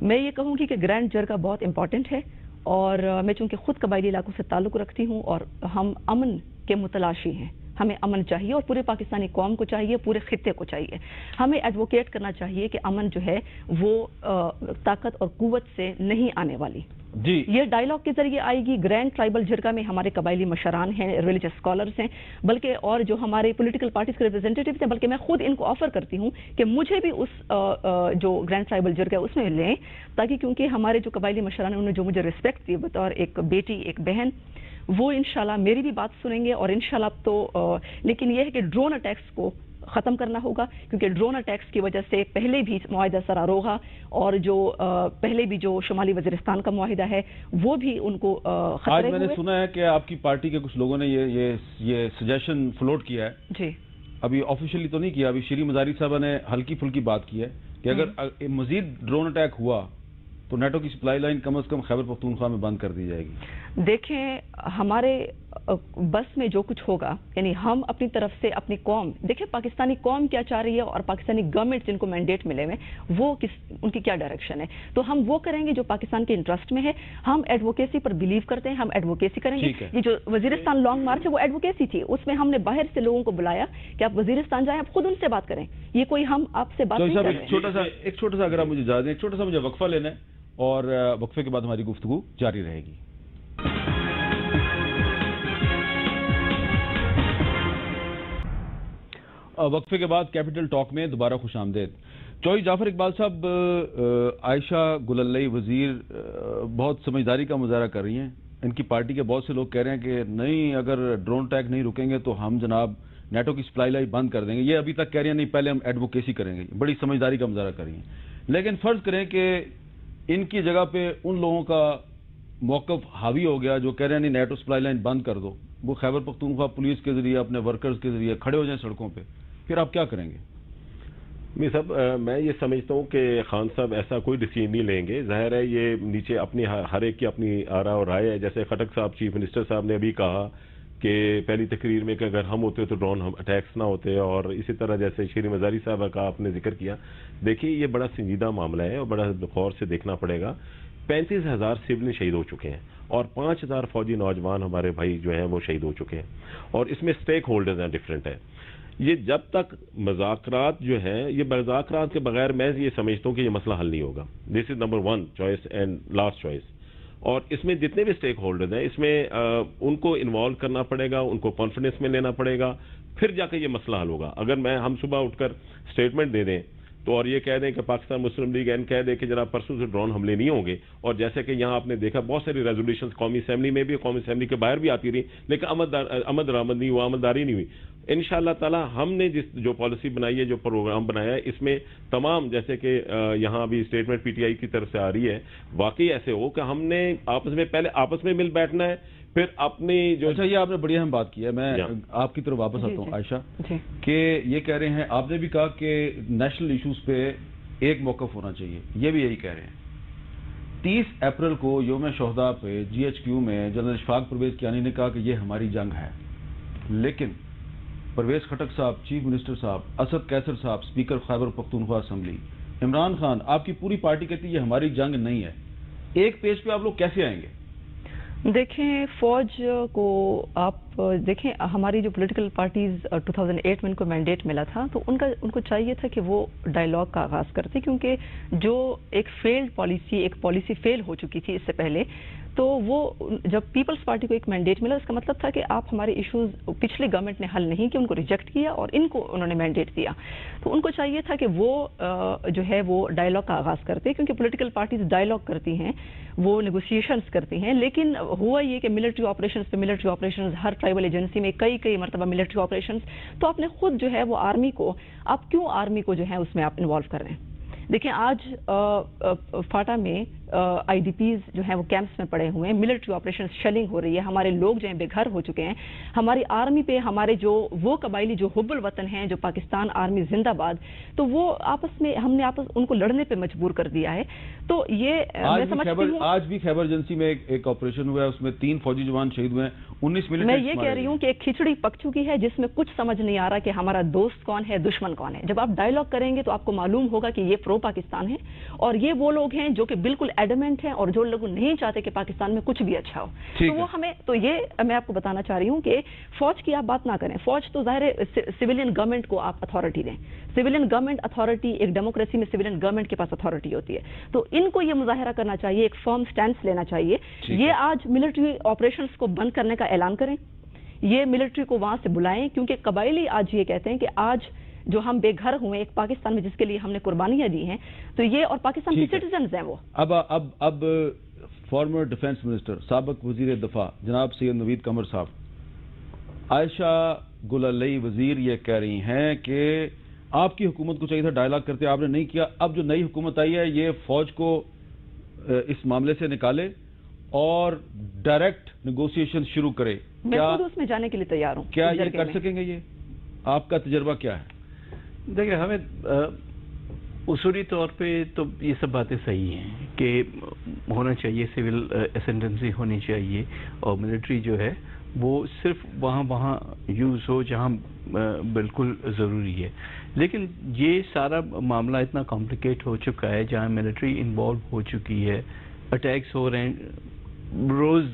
मैं ये कहूँगी कि ग्रैंड जिरगा बहुत इंपॉर्टेंट है। और मैं चूँकि खुद कबायली इलाकों से ताल्लुक़ रखती हूँ और हम अमन के मुतलाशी हैं, हमें अमन चाहिए और पूरे पाकिस्तानी कौम को चाहिए, पूरे खित्ते को चाहिए, हमें एडवोकेट करना चाहिए कि अमन जो है वो ताकत और कुव्वत से नहीं आने वाली। जी, ये डायलॉग के जरिए आएगी। ग्रैंड ट्राइबल जिरगा में हमारे कबायली मशरान हैं, रिलीजियस स्कॉलर्स हैं, बल्कि और जो हमारे पॉलिटिकल पार्टीज के रिप्रेजेंटेटिव हैं, बल्कि मैं खुद इनको ऑफर करती हूँ कि मुझे भी उस जो ग्रैंड ट्राइबल जिरगा है उसमें लें, ताकि क्योंकि हमारे जो कबायली मशरान हैं उन्होंने जो मुझे रिस्पेक्ट दी बतौर एक बेटी, एक बहन, वो इंशाल्लाह मेरी भी बात सुनेंगे। और इंशाल्लाह तो आ, लेकिन यह है कि ड्रोन अटैक्स को ख़त्म करना होगा, क्योंकि ड्रोन अटैक्स की वजह से पहले भी मुआहिदा सरारोगा और जो आ, पहले भी जो शुमाली वज़ीरिस्तान का मुआहिदा है वो भी उनको खतरे हुए। आज मैंने सुना है कि आपकी पार्टी के कुछ लोगों ने ये ये ये सजेशन फ्लोट किया है, जी अभी ऑफिशियली तो नहीं किया, अभी श्री मजारी साहब ने हल्की फुल्की बात की है कि अगर मजीद ड्रोन अटैक हुआ तो नाटो की सप्लाई लाइन कम अज कम खैबर पख्तूनख्वा में बंद कर दी जाएगी। देखें, हमारे बस में जो कुछ होगा, यानी हम अपनी तरफ से अपनी कौम, देखें पाकिस्तानी कौम क्या चाह रही है और पाकिस्तानी गवर्नमेंट जिनको मैंडेट मिले हुए वो किस, उनकी क्या डायरेक्शन है, तो हम वो करेंगे जो पाकिस्तान के इंटरेस्ट में है। हम एडवोकेसी पर बिलीव करते हैं, हम एडवोकेसी करेंगे। ये जो वजीरिस्तान लॉन्ग मार्च है वो एडवोकेसी थी, उसमें हमने बाहर से लोगों को बुलाया कि आप वजीरिस्तान जाएं, आप खुद उनसे बात करें, ये कोई हम आपसे बात नहीं कर रहे हैं। छोटा सा एक छोटा सा अगर आप मुझे इजाजत दें, छोटा सा मुझे वक्फा लेना है और वक्फे के बाद हमारी गुफ्तगू जारी रहेगी। वक्फे के बाद कैपिटल टॉक में दोबारा खुश आमदेद। चौधरी जाफर इकबाल साहब, आयशा गुलल्लाई वजीर बहुत समझदारी का मुजाहरा कर रही हैं, इनकी पार्टी के बहुत से लोग कह रहे हैं कि नहीं, अगर ड्रोन अटैक नहीं रुकेंगे तो हम जनाब नेटो की सप्लाई लाइन बंद कर देंगे, ये अभी तक कह रही हैं नहीं पहले हम एडवोकेसी करेंगे, बड़ी समझदारी का मुजाहरा कर रही हैं। लेकिन फर्ज करें कि इनकी जगह पे उन लोगों का मौकफ हावी हो गया जो कह रहे हैं नहीं नेटो सप्लाई लाइन बंद कर दो, वो खैबर पख्तूनख्वा पुलिस के जरिए, अपने वर्कर्स के जरिए खड़े हो जाएं सड़कों पे, फिर आप क्या करेंगे? मैं सब मैं ये समझता हूँ कि खान साहब ऐसा कोई डिसीजन नहीं लेंगे। जाहिर है ये नीचे अपनी हर एक की अपनी आरा और राय है, जैसे खटक साहब, चीफ मिनिस्टर साहब ने अभी कहा कि पहली तकरीर में कि अगर हम होते तो ड्रोन अटैक्स ना होते, और इसी तरह जैसे श्री मजारी साहब का आपने जिक्र किया। देखिए ये बड़ा संजीदा मामला है और बड़ा गौर से देखना पड़ेगा। पैंतीस हज़ार सिविल शहीद हो चुके हैं और पाँच हज़ार फौजी नौजवान हमारे भाई जो हैं वो शहीद हो चुके हैं, और इसमें स्टेक होल्डर्स हैं डिफरेंट है। ये जब तक मजाकरात जो हैं, ये मजाकरात के बगैर मैं ये समझता हूँ कि ये मसला हल नहीं होगा। This is number one choice and last choice. और इसमें जितने भी स्टेक होल्डर्स हैं इसमें आ, उनको इन्वॉल्व करना पड़ेगा, उनको कॉन्फिडेंस में लेना पड़ेगा, फिर जाकर ये मसला हल होगा। अगर मैं हम सुबह उठकर स्टेटमेंट दे दें तो और ये कह दें कि पाकिस्तान मुस्लिम लीग एन कह दें कि जरा परसों से ड्रोन हमले नहीं होंगे, और जैसे कि यहाँ आपने देखा बहुत सारी रेजोल्यूशन कौमी असम्बली में भी, कौमी असम्बली के बाहर भी आती रही, लेकिन अमल दरामद नहीं हुआ, अमलदारी नहीं हुई। इंशाअल्लाह ताला हमने जिस जो पॉलिसी बनाई है, जो प्रोग्राम बनाया है, इसमें तमाम, जैसे कि यहाँ भी स्टेटमेंट पीटीआई की तरफ से आ रही है, वाकई ऐसे हो कि हमने आपस में पहले आपस में मिल बैठना है, फिर अपनी जो। अच्छा, ये आपने बड़ी अहम बात की है, मैं आपकी तरफ वापस आता हूँ आयशा, कि ये कह रहे हैं, आपने भी कहा कि नेशनल इशूज पे एक मौकफ होना चाहिए, ये भी यही कह रहे हैं। तीस अप्रैल को योम शोहदा पे जी एच क्यू में जनरल शफाक परवेज कियानी ने कहा कि ये हमारी जंग है, लेकिन परवेज खटक साहब, चीफ मिनिस्टर साहब, असद कैसर साहब, स्पीकर खैबर पख्तूनख्वा असम्बली, इमरान खान, आपकी पूरी पार्टी कहती है ये हमारी जंग नहीं है, एक पेज पे आप लोग कैसे आएंगे? देखें, फौज को आप देखें, हमारी जो पॉलिटिकल पार्टीज़ दो हज़ार आठ में उनको मैंडेट मिला था तो उनका उनको चाहिए था कि वो डायलॉग का आगाज़ करते, क्योंकि जो एक फेल्ड पॉलिसी, एक पॉलिसी फेल हो चुकी थी इससे पहले, तो वो जब पीपल्स पार्टी को एक मैंडेट मिला, इसका मतलब था कि आप हमारे इश्यूज पिछली गवर्नमेंट ने हल नहीं किए, उनको रिजेक्ट किया और इनको उन्होंने मैंडेट दिया। तो उनको चाहिए था कि वो जो है वो डायलॉग का आगाज़ करते, क्योंकि पॉलिटिकल पार्टीज डायलॉग करती हैं, वो नेगोशिएशंस करती हैं। लेकिन हुआ ये कि मिलिट्री ऑपरेशंस पे मिलिट्री ऑपरेशंस, हर ट्राइबल एजेंसी में कई कई मरतबा मिलिट्री ऑपरेशंस। तो आपने खुद जो है वो आर्मी को, आप क्यों आर्मी को जो है उसमें आप इन्वॉल्व कर रहे हैं? देखिए आज आ, आ, फाटा में आईडीपीज जो हैं वो कैंप्स में पड़े हुए हैं, मिलिट्री ऑपरेशन शेलिंग हो रही है, हमारे लोग जो हैं बेघर हो चुके हैं। हमारी आर्मी पे हमारे जो वो कबायली जो हुब्बुल वतन हैं, जो पाकिस्तान आर्मी जिंदाबाद, तो वो आपस में हमने आपस उनको लड़ने पे मजबूर कर दिया है। तो ये आज मैं समझती हूं, आज भी खैबर एजेंसी में एक ऑपरेशन हुआ है, उसमें तीन फौजी जवान शहीद हुए, उन्नीस मिनट। मैं ये कह रही हूँ कि एक खिचड़ी पक चुकी है जिसमें कुछ समझ नहीं आ रहा कि हमारा दोस्त कौन है, दुश्मन कौन है। जब आप डायलॉग करेंगे तो आपको मालूम होगा कि ये प्रो पाकिस्तान है और ये वो लोग हैं जो कि बिल्कुल एडमेंट हैं और जो लोग नहीं चाहते कि पाकिस्तान में कुछ भी अच्छा हो। तो वो हमें, तो ये मैं आपको बताना चाह रही हूँ कि फौज की आप बात ना करें। फौज तो जाहिर है सिविलियन गवर्नमेंट को आप अथॉरिटी दें, सिविलियन गवर्नमेंट अथॉरिटी, एक डेमोक्रेसी में सिविलियन गवर्नमेंट के पास अथॉरिटी होती है। तो इनको ये मुजाहिरा करना चाहिए, एक फर्म स्टैंड लेना चाहिए। ये आज मिलिट्री ऑपरेशन को बंद करने का ऐलान करें, ये मिलिट्री को वहां से बुलाएं, क्योंकि कबायली आज ये कहते हैं कि आज जो हम बेघर हुए एक पाकिस्तान में जिसके लिए हमने कुर्बानियां दी हैं, तो ये और पाकिस्तान के सिटीजन्स हैं वो। अब अब अब फॉर्मर डिफेंस मिनिस्टर, साबिक वजीर दफा जनाब सैयद नवीद कमर साहब, आयशा गुलालई वजीर ये कह रही हैं कि आपकी हुकूमत को चाहिए था डायलॉग करते, आपने नहीं किया। अब जो नई हुकूमत आई है ये फौज को इस मामले से निकाले और डायरेक्ट निगोसिएशन शुरू करे। मैं खुद उसमें जाने के लिए तैयार हूँ, क्या ये कर सकेंगे? ये आपका तजर्बा क्या है? देखिए हमें उसूली तौर पे तो ये सब बातें सही हैं कि होना चाहिए, सिविल एसेंडेंसी होनी चाहिए और मिलिट्री जो है वो सिर्फ वहाँ वहाँ यूज़ हो जहाँ बिल्कुल ज़रूरी है। लेकिन ये सारा मामला इतना कॉम्प्लिकेट हो चुका है, जहाँ मिलिट्री इन्वॉल्व हो चुकी है, अटैक्स हो रहे हैं रोज़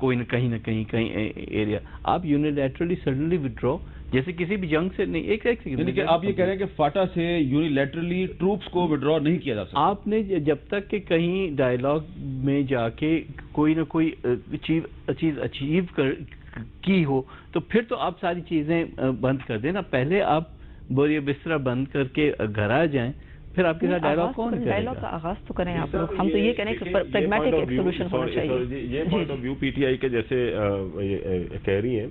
कोई न कहीं ना कहीं कहीं एरिया, आप यूनिलैटरली सडनली विड्रॉ, जैसे किसी भी जंग से नहीं, एक एक यानी कि आप ये कह रहे हैं कि फाटा से यूनिलैटरली ट्रूप्स को विड्रॉ नहीं किया जा सकता। आपने जब तक कि कहीं डायलॉग में जाके कोई ना कोई चीज चीज अचीव कर की हो तो फिर तो आप सारी चीजें बंद कर देना। पहले आप बोरिया बिस्तरा बंद करके घर आ जाएं, फिर आपके साथ डायलॉग कौन करेगा? डायलॉग का आगाज तो करें आप लोग। हम तो ये कहने कि प्रैग्मेटिक एक सॉल्यूशन होना चाहिए। ये पॉइंट ऑफ व्यू पीटीआई के जैसे कह रही है।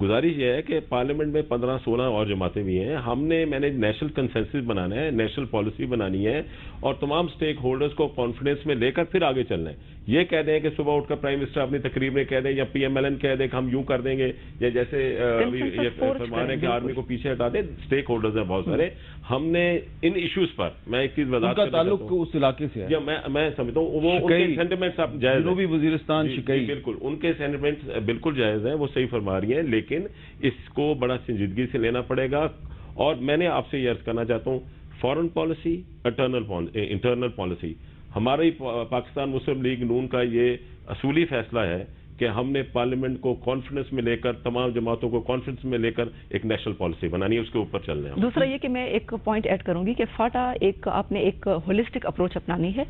गुजारिश यह है कि पार्लियामेंट में पंद्रह सोलह और जमातें भी हैं, हमने मैंने नेशनल कंसेंसस बनाना है, नेशनल पॉलिसी बनानी है और तमाम स्टेक होल्डर्स को कॉन्फिडेंस में लेकर फिर आगे चलना है। ये कह दें कि सुबह उठकर प्राइम मिनिस्टर अपनी तकरीर में कह दें या पीएमएलएन कह दें कि हम यूं कर देंगे, या जैसे फरमान है कि आर्मी को पीछे हटा दें। स्टेक होल्डर्स हैं बहुत सारे, हमने इन इश्यूज पर मैं एक चीज बता ताल्लुक उस इलाके से है, मैं मैं समझता हूँ वो उनके सेंटिमेंट्स आप जायज, जनूबी वजीरिस्तान शिकाई बिल्कुल उनके सेंटिमेंट्स बिल्कुल जायज हैं, वो सही फरमा रही हैं, लेकिन इसको बड़ा संजीदगी से लेना पड़ेगा। और मैंने आपसे ये अर्ज करना चाहता हूँ, फॉरेन पॉलिसी, इंटरनल पॉलिसी, हमारी पाकिस्तान मुस्लिम लीग नून का ये असूली फैसला है कि हमने पार्लियामेंट को कॉन्फ्रेंस में लेकर, तमाम जमातों को कॉन्फ्रेंस में लेकर एक नेशनल पॉलिसी बनानी है, उसके ऊपर चलना है। दूसरा ये कि मैं एक पॉइंट ऐड करूंगी कि फाटा एक आपने एक होलिस्टिक अप्रोच अपनानी है।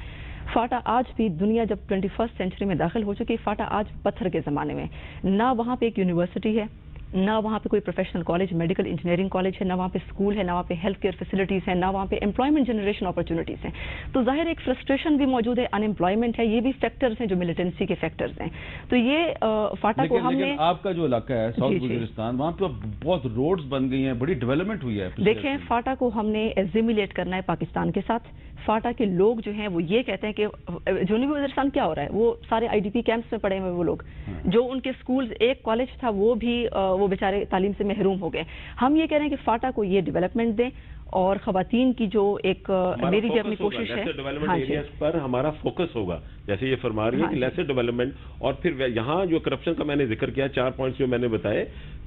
फाटा आज भी दुनिया जब ट्वेंटी फर्स्ट सेंचुरी में दाखिल हो चुकी, फाटा आज पत्थर के ज़माने में, ना वहाँ पे एक यूनिवर्सिटी है, ना वहाँ पे कोई professional college, medical engineering college है, ना वहाँ पे स्कूल है, ना वहाँ पे हेल्थ केयर फैसिलिटीज़ हैं, ना वहाँ पे एम्प्लॉयमेंट जनरेशन अपॉर्चुनिटीज़ हैं। तो जाहिर एक फ्रस्ट्रेशन भी मौजूद है, अनएम्प्लॉयमेंट है, ये भी फैक्टर्स हैं जो मिलिटेंसी के फैक्टर्स हैं। तो ये आ, फाटा को हमने, आपका जो इलाका है साउथ बलूचिस्तान, वहाँ पे बहुत रोड्स बन गई हैं, बड़ी डेवलपमेंट हुई है। देखें फाटा को हमने एसिमिलेट करना है पाकिस्तान के साथ। फाटा के लोग जो हैं वो ये कहते हैं कि जनूबी वज़ीरिस्तान क्या हो रहा है, वो सारे आईडीपी कैंप्स में पड़े हुए वो लोग, जो उनके स्कूल एक कॉलेज था वो भी वो बेचारे तालीम से महरूम हो गए। हम ये कह रहे हैं कि फाटा को ये डेवलपमेंट दें और खवातीन की जो एक मेरी भी अपनी कोशिश है, डेवलपमेंट एरियाज पर हमारा फोकस होगा, जैसे ये फरमा रही है कि लेसर डेवलपमेंट। और फिर यहाँ जो करप्शन का मैंने जिक्र किया, चार पॉइंट्स जो मैंने बताए,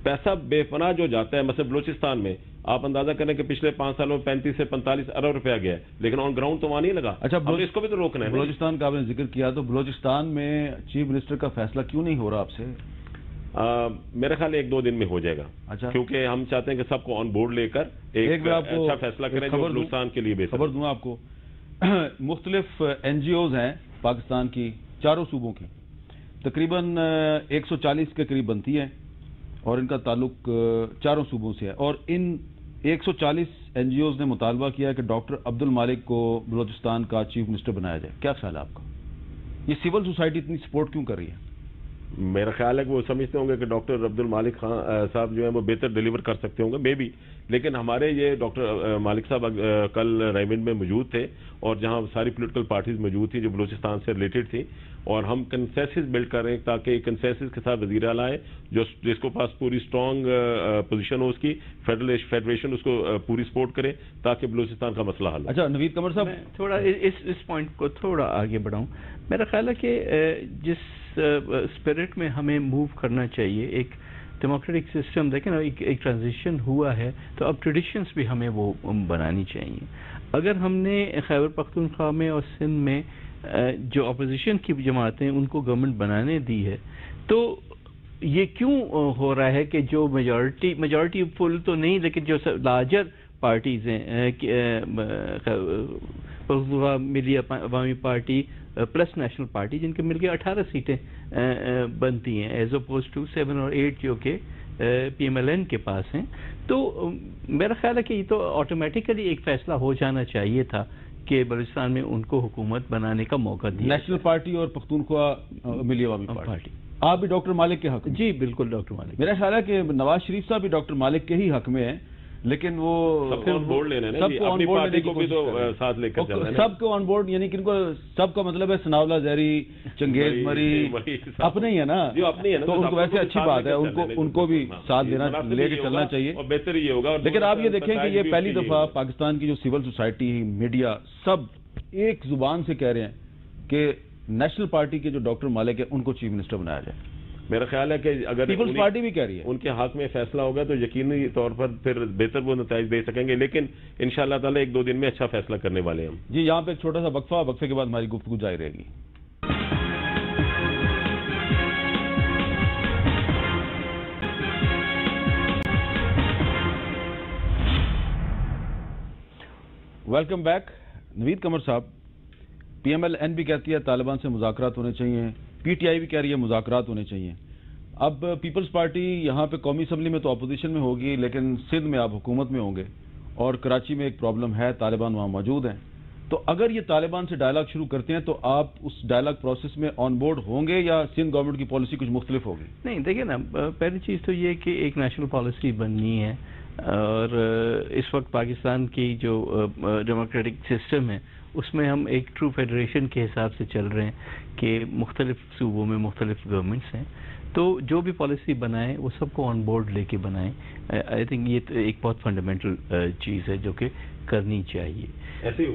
पैसा बेपनाह जो जाता है, मतलब बलूचिस्तान में आप अंदाजा करें कि पिछले पांच सालों में पैंतीस से पैंतालीस अरब रुपया गया है, लेकिन ऑन ग्राउंड तो वहां नहीं लगा। अच्छा, इसको भी तो रोकना है। बलूचिस्तान का आपने जिक्र किया, तो बलूचिस्तान में चीफ मिनिस्टर का फैसला क्यों नहीं हो रहा आपसे? Uh, मेरा ख्याल एक दो दिन में हो जाएगा। अच्छा। क्योंकि हम चाहते हैं कि सबको ऑन बोर्ड लेकर एक, एक आपको अच्छा फैसला करें जो हिंदुस्तान के लिए बेहतर। खबर दूं आपको, मुख्तलिफ एनजीओज हैं पाकिस्तान की, चारों सूबों की, तकरीबन एक सौ चालीस के करीब बनती है और इनका ताल्लुक चारों सूबों से है। और इन एक सौ चालीस एनजीओज़ ने मुतालबा किया कि डॉक्टर अब्दुल मालिक को बलोचिस्तान का चीफ मिनिस्टर बनाया जाए। क्या ख्याल है आपका, ये सिविल सोसाइटी इतनी सपोर्ट क्यों कर रही है? मेरा ख्याल है कि वो समझते होंगे कि डॉक्टर अब्दुल मालिक खान साहब जो है वो बेहतर डिलीवर कर सकते होंगे मे बी, लेकिन हमारे ये डॉक्टर मालिक साहब कल रायमंड में मौजूद थे और जहां सारी पॉलिटिकल पार्टीज मौजूद थी जो बलूचिस्तान से रिलेटेड थी, और हम कंसेंसस बिल्ड कर रहे हैं ताकि कंसेंसस के साथ वजीर आला है जो जिसको पास पूरी स्ट्रांग पोजीशन हो, उसकी फेडरेशन उसको पूरी सपोर्ट करे ताकि बलूचिस्तान का मसला हल। अच्छा नवीद कमर साहब, थोड़ा इस इस पॉइंट को थोड़ा आगे बढ़ाऊं। मेरा ख्याल है कि जिस स्पिरिट में हमें मूव करना चाहिए, एक डेमोक्रेटिक सिस्टम देखें ना, एक, एक ट्रांजिशन हुआ है तो अब ट्रेडिशंस भी हमें वो बनानी चाहिए। अगर हमने खैबर पख्तूनख्वा में और सिंध में जो अपोजिशन की जमातें उनको गवर्नमेंट बनाने दी है तो ये क्यों हो रहा है कि जो मेजॉरिटी मेजॉरिटी फुल तो नहीं लेकिन जो लार्जर पार्टीज हैं Milli Awami party plus national party जिनके मिलके अठारह सीटें बनती हैं एज अपोज टू सेवन और एट जो के पीएमएलएन के पास हैं, तो मेरा ख्याल है कि ये तो ऑटोमेटिकली एक फैसला हो जाना चाहिए था कि बलूचिस्तान में उनको हुकूमत बनाने का मौका दिया। नेशनल पार्टी और पख्तूनख्वा मिली अवामी पार्टी, आप भी डॉक्टर मालिक के हक में? जी बिल्कुल डॉक्टर मालिक, मेरा ख्याल है कि नवाज शरीफ साहब भी डॉक्टर मालिक के ही हक में है, लेकिन वो सबको ऑन बोर्ड लेना है, सबको ऑन बोर्ड लेने की कोशिश कर रहे हैं, साथ लेकर चलना है सबको ऑन बोर्ड, यानी कि इनको सबका मतलब है सनावला जहरी चंगेज मरी अपने ही है ना, अपने है ना, तो उनको वैसे अच्छी बात है, उनको उनको भी साथ लेना लेके चलना चाहिए और बेहतर ये होगा। लेकिन आप ये देखें कि ये पहली दफा पाकिस्तान की जो सिविल सोसाइटी मीडिया सब एक जुबान से कह रहे हैं कि नेशनल पार्टी के जो डॉक्टर मालिक है उनको चीफ मिनिस्टर बनाया जाए। मेरा ख्याल है कि अगर पीपल्स पार्टी भी कह रही है उनके हाथ में फैसला होगा तो यकीनी तौर पर फिर बेहतर वो नतीजे दे सकेंगे, लेकिन इंशाअल्लाह ताला एक दो दिन में अच्छा फैसला करने वाले हैं हम। जी यहाँ पे एक छोटा सा वक्फा, वक्फे के बाद हमारी गुफ्तगू जारी रहेगी। Welcome back. नवीद कमर साहब, पीएमएलएन भी कहती है तालिबान से मुज़ाकरात होने चाहिए, पीटीआई भी कह रही है मुज़ाकरात होने चाहिए। अब पीपल्स पार्टी यहाँ पे कौमी असम्बली में तो अपोजिशन में होगी लेकिन सिंध में आप हुकूमत में होंगे और कराची में एक प्रॉब्लम है, तालिबान वहाँ मौजूद हैं, तो अगर ये तालिबान से डायलॉग शुरू करते हैं तो आप उस डायलॉग प्रोसेस में ऑन बोर्ड होंगे या सिंध गवर्नमेंट की पॉलिसी कुछ मुख्तलिफ होगी? नहीं देखिए ना, पहली चीज़ तो ये कि एक नेशनल पॉलिसी बननी है और इस वक्त पाकिस्तान की जो डेमोक्रेटिक सिस्टम है उसमें हम एक ट्रू फेडरेशन के हिसाब से चल रहे हैं कि मुख्तलिफ सूबों में मुख्तलिफ गवर्नमेंट्स हैं, तो जो भी पॉलिसी बनाएं वो सबको ऑन बोर्ड लेके बनाएं। आई थिंक ये तो एक बहुत फंडामेंटल चीज़ है जो कि करनी चाहिए। ऐसे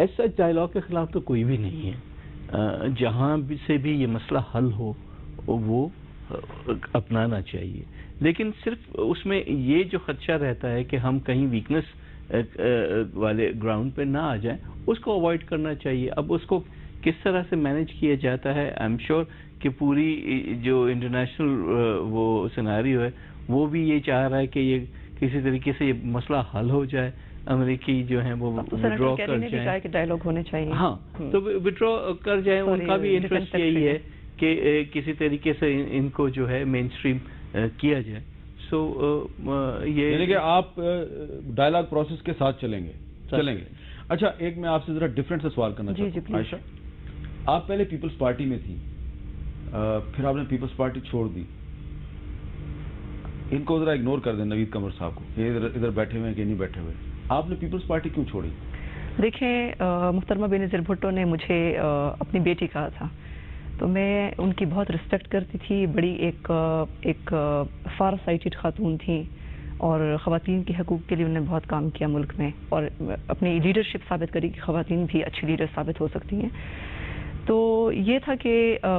ऐसा डायलॉग के खिलाफ तो कोई भी नहीं है, जहाँ से भी ये मसला हल हो वो अपनाना चाहिए, लेकिन सिर्फ उसमें ये जो खदशा रहता है कि हम कहीं वीकनेस वाले ग्राउंड पे ना आ जाए उसको अवॉइड करना चाहिए। अब उसको किस तरह से मैनेज किया जाता है, आई एम श्योर कि पूरी जो इंटरनेशनल वो सिनेरियो है वो भी ये चाह रहा है कि ये किसी तरीके से ये मसला हल हो जाए, अमेरिकी जो हैं वो विड्रॉ कर जाए कि डायलॉग होने चाहिए, हाँ तो विड्रॉ कर जाए, उनका भी इंटरेस्ट यही है कि किसी तरीके से इनको जो है मेन स्ट्रीम किया जाए। सो ये यानी कि आप डायलॉग प्रोसेस के साथ चलेंगे चलेंगे अच्छा एक मैं आपसे जरा डिफरेंट से सवाल करना चाहता हूँ। आयशा, आप पहले पीपल्स पार्टी में थी, फिर आपने पीपल्स पार्टी छोड़ दी। इनको जरा इग्नोर कर दें, नवीद कमर साहब को, ये इधर बैठे हुए हैं कि नहीं बैठे हुए। आपने पीपल्स पार्टी क्यों छोड़ी? देखें मुहतरमा बेनज़ीर भुट्टो ने मुझे अपनी बेटी कहा था, तो मैं उनकी बहुत रिस्पेक्ट करती थी, बड़ी एक एक फार साइटेड खातून थी और ख़वातीन के हकूक़ के लिए उन्होंने बहुत काम किया मुल्क में और अपनी लीडरशिप साबित करी कि ख़वातीन भी अच्छी लीडर साबित हो सकती हैं। तो ये था कि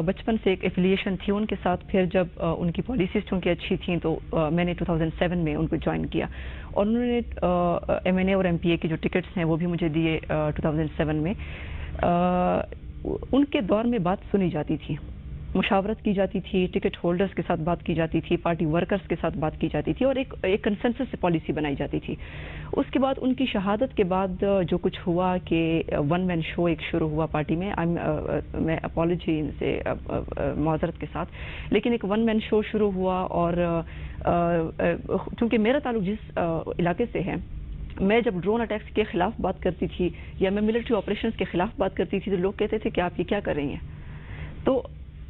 बचपन से एक एफिलिएशन थी उनके साथ, फिर जब उनकी पॉलिसीज़ चूँकि अच्छी थी तो मैंने दो हज़ार सात में उनको ज्वाइन किया और उन्होंने एम एन ए और एम पी ए की जो टिकट्स हैं वो भी मुझे दिए दो हज़ार सात में। आ, उनके दौर में बात सुनी जाती थी मुशावरत की जाती थी, टिकट होल्डर्स के साथ बात की जाती थी, पार्टी वर्कर्स के साथ बात की जाती थी और एक एक कंसेंसस से पॉलिसी बनाई जाती थी। उसके बाद उनकी शहादत के बाद जो कुछ हुआ कि वन मैन शो एक शुरू हुआ पार्टी में, आई मैं अपॉलॉजी इनसे माजरत के साथ, लेकिन एक वन मैन शो शुरू हुआ और क्योंकि मेरा ताल्लुक जिस इलाके से है, मैं जब ड्रोन अटैक्स के खिलाफ बात करती थी या मैं मिलिट्री ऑपरेशंस के खिलाफ बात करती थी तो लोग कहते थे कि आप ये क्या कर रही हैं। तो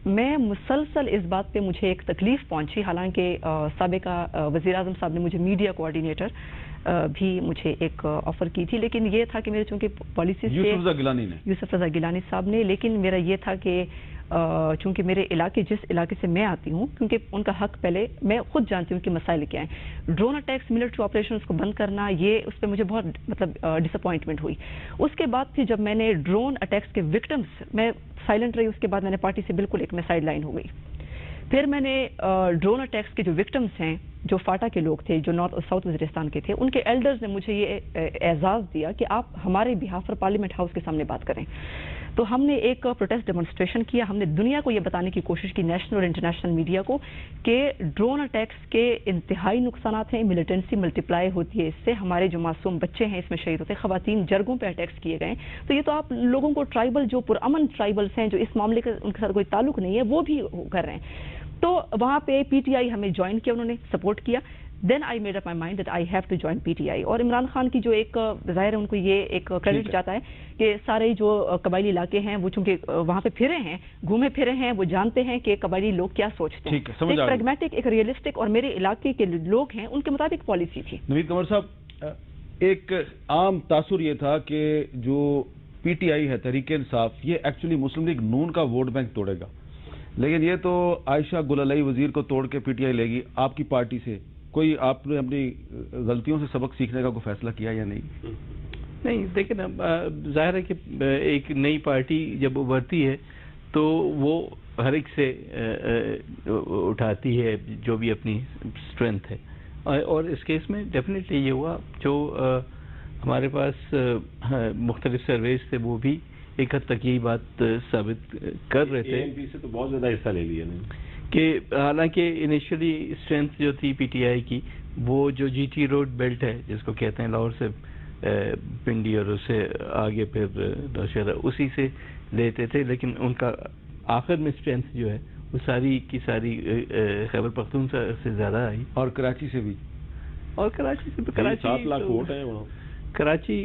मैं मुसलसल इस बात पे मुझे एक तकलीफ पहुंची, हालांकि साबिका वज़ीर-ए-आज़म साहब ने मुझे मीडिया कोऑर्डिनेटर भी मुझे एक ऑफर की थी, लेकिन ये था कि मेरे चूंकि पॉलिसी से यूसुफ रज़ा गिलानी ने यूसुफ रज़ा गिलानी साहब ने, लेकिन मेरा ये था कि चूंकि मेरे इलाके जिस इलाके से मैं आती हूँ, क्योंकि उनका हक पहले मैं खुद जानती हूँ कि मसाइल क्या हैं, ड्रोन अटैक्स मिलिट्री ऑपरेशंस को बंद करना, ये उस पर मुझे बहुत मतलब डिसअपॉइंटमेंट हुई। उसके बाद फिर जब मैंने ड्रोन अटैक्स के विक्टिम्स, मैं साइलेंट रही, उसके बाद मैंने पार्टी से बिल्कुल एक मैं साइड लाइन हो गई। फिर मैंने ड्रोन अटैक्स के जो विक्टिम्स हैं, जो फाटा के लोग थे, जो नॉर्थ और साउथ वज़ीरिस्तान के थे, उनके एल्डर्स ने मुझे ये एजाज़ दिया कि आप हमारे बिहाफ पर पार्लियामेंट हाउस के सामने बात करें। तो हमने एक प्रोटेस्ट डेमोन्स्ट्रेशन किया, हमने दुनिया को ये बताने की कोशिश की, नेशनल और इंटरनेशनल मीडिया को, कि ड्रोन अटैक्स के इंतहाई नुकसान हैं, मिलिटेंसी मल्टीप्लाई होती है इससे, हमारे जो मासूम बच्चे हैं इसमें शहीद होते हैं, ख़वातीन जर्गों पर अटैक्स किए गए। तो ये तो आप लोगों को ट्राइबल जो पुरअमन ट्राइबल्स हैं, जो इस मामले का उनके साथ कोई ताल्लुक नहीं है, वो भी कर रहे हैं। तो वहाँ पे पीटीआई हमें ज्वाइन किया, उन्होंने सपोर्ट किया। Then I made up my mind that I have to join पीटीआई। और इमरान खान की जो एक जाहिर है उनको ये एक क्रेडिट जाता है कि सारे जो कबायली इलाके हैं वो चूंकि वहाँ पे फिरे हैं, घूमे फिरे हैं, वो जानते हैं कि कबायली लोग क्या सोचते हैं। तो एक प्रैग्मेटिक, एक रियलिस्टिक और मेरे इलाके के लोग हैं उनके मुताबिक पॉलिसी थी। नवीद कंवर साहब, एक आम तासुर ये था कि जो पीटीआई है, तहरीक इंसाफ, ये एक्चुअली मुस्लिम लीग नून का वोट बैंक तोड़ेगा, लेकिन ये तो आयशा गुलालाई वजीर को तोड़ के पीटीआई लेगी। आपकी पार्टी से कोई, आपने अपनी गलतियों से सबक सीखने का कोई फैसला किया या नहीं? नहीं, देखिए ना, जाहिर है कि एक नई पार्टी जब उभरती है तो वो हर एक से उठाती है जो भी अपनी स्ट्रेंथ है, और इस केस में डेफिनेटली ये हुआ। जो हमारे पास मुख्तलिफ सर्वेज थे वो भी एक हद तक यही बात साबित कर रहे थे। एएमपी से तो बहुत ज्यादा हिस्सा ले लिया कि हालांकि इनिशियली स्ट्रेंथ जो थी पीटीआई की, वो जो जीटी रोड बेल्ट है जिसको कहते हैं, लाहौर से पिंडी और उससे आगे फिर दशहरा, उसी से लेते थे, लेकिन उनका आखिर में स्ट्रेंथ जो है वो सारी की सारी खैबर पख्तूनख्वा से ज्यादा आई, और कराची से भी, और कराची से भी कराची सात लाख वोट है। कराची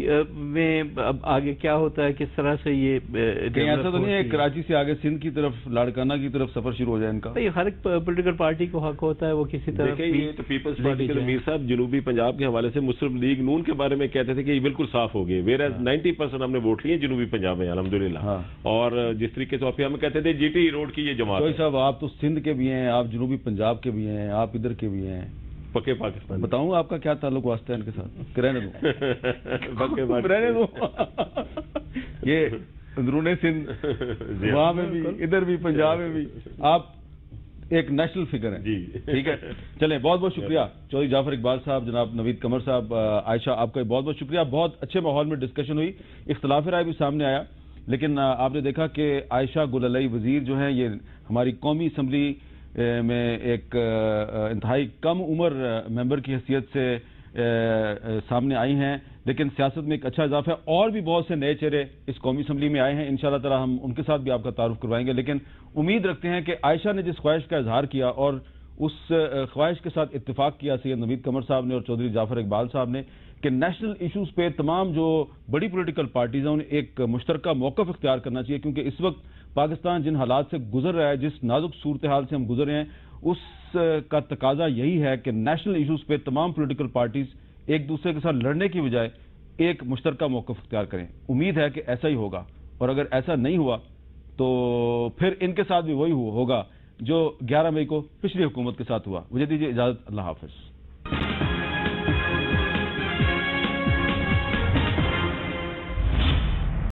में अब आगे क्या होता है, किस तरह से ये ऐसा तो नहीं है कराची से आगे सिंध की तरफ, लाड़काना की तरफ सफर शुरू हो जाए इनका? नहीं, हर एक पोलिटिकल पार्टी को हक होता है वो किसी तरह। ये तो पीपल्स पार्टी के मीर साहब जनूबी पंजाब के हवाले से मुस्लिम लीग नून के बारे में कहते थे कि ये बिल्कुल साफ हो गए, वेयर एज नाइन्टी परसेंट हमने वोट लिए जनूबी पंजाब में अलहमदुलिल्लाह, और जिस तरीके से हम कहते थे जीटी रोड की ये जमात। साहब, आप तो सिंध के भी हैं, आप जनूबी पंजाब के भी हैं, आप इधर के भी हैं, पके पाकिस्तान। बताऊं आपका क्या ताल्लुक वास्ता है इनके साथ? रहने दो, रहने दो, ये अंदरूने सिंध, वहां में भी, इधर भी, पंजाब में भी, आप एक नेशनल फिगर हैं जी। ठीक है, चलें, बहुत बहुत शुक्रिया चौधरी जाफर इकबाल साहब, जनाब नवीद कमर साहब, आयशा, आपका बहुत बहुत शुक्रिया। बहुत अच्छे माहौल में डिस्कशन हुई, इख्तिलाफ राय भी सामने आया, लेकिन आपने देखा कि आयशा गुलालाई वजीर जो हैं ये हमारी कौमी असम्बली में एक इंतहाई कम उम्र मेंबर की हैसियत से सामने आई हैं, लेकिन सियासत में एक अच्छा इजाफा है। और भी बहुत से नए चेहरे इस कौमी असम्बली में आए हैं, इंशाअल्लाह ताला हम उनके साथ भी आपका तारुफ करवाएंगे। लेकिन उम्मीद रखते हैं कि आयशा ने जिस ख्वाहिश का इजहार किया और उस ख्वाहिश के साथ इत्तिफाक किया सैयद नवीद कमर साहब ने और चौधरी जाफर इकबाल साहब ने, कि नेशनल इशूज़ पे तमाम जो बड़ी पोलिटिकल पार्टीज़ हैं उन्हें एक मुश्तरका मौक़िफ़ इख्तियार करना चाहिए, क्योंकि इस वक्त पाकिस्तान जिन हालात से गुजर रहा है, जिस नाजुक सूरत हाल से हम गुजर रहे हैं, उसका तकाजा यही है कि नेशनल इशूज़ पे तमाम पोलिटिकल पार्टीज़ एक दूसरे के साथ लड़ने की बजाय एक मुश्तरका मौक़िफ़ इख्तियार करें। उम्मीद है कि ऐसा ही होगा, और अगर ऐसा नहीं हुआ तो फिर इनके साथ भी वही होगा जो ग्यारह मई को पिछली हुकूमत के साथ हुआ। मुझे दीजिए इजाज़त, अल्लाह हाफ़िज़।